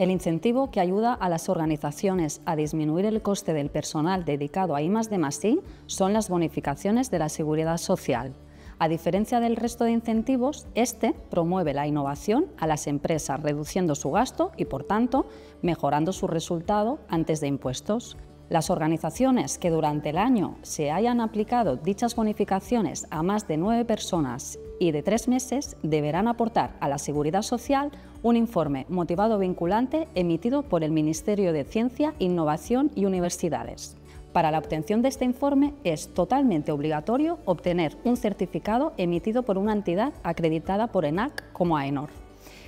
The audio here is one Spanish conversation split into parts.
el incentivo que ayuda a las organizaciones a disminuir el coste del personal dedicado a I+D+i son las bonificaciones de la Seguridad Social. A diferencia del resto de incentivos, este promueve la innovación a las empresas reduciendo su gasto y, por tanto, mejorando su resultado antes de impuestos. Las organizaciones que durante el año se hayan aplicado dichas bonificaciones a más de 9 personas y de 3 meses deberán aportar a la Seguridad Social un informe motivado vinculante emitido por el Ministerio de Ciencia, Innovación y Universidades. Para la obtención de este informe es totalmente obligatorio obtener un certificado emitido por una entidad acreditada por ENAC como AENOR.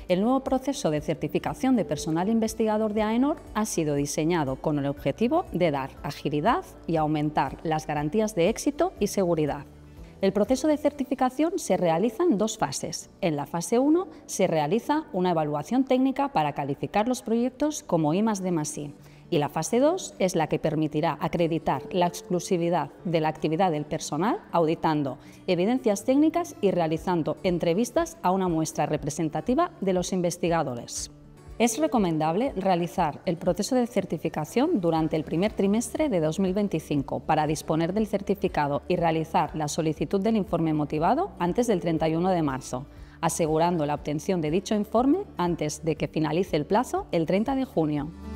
El nuevo proceso de certificación de personal investigador de AENOR ha sido diseñado con el objetivo de dar agilidad y aumentar las garantías de éxito y seguridad. El proceso de certificación se realiza en 2 fases. En la fase 1 se realiza una evaluación técnica para calificar los proyectos como I+D+i. Y la fase 2 es la que permitirá acreditar la exclusividad de la actividad del personal auditando evidencias técnicas y realizando entrevistas a una muestra representativa de los investigadores. Es recomendable realizar el proceso de certificación durante el primer trimestre de 2025 para disponer del certificado y realizar la solicitud del informe motivado antes del 31 de marzo, asegurando la obtención de dicho informe antes de que finalice el plazo el 30 de junio.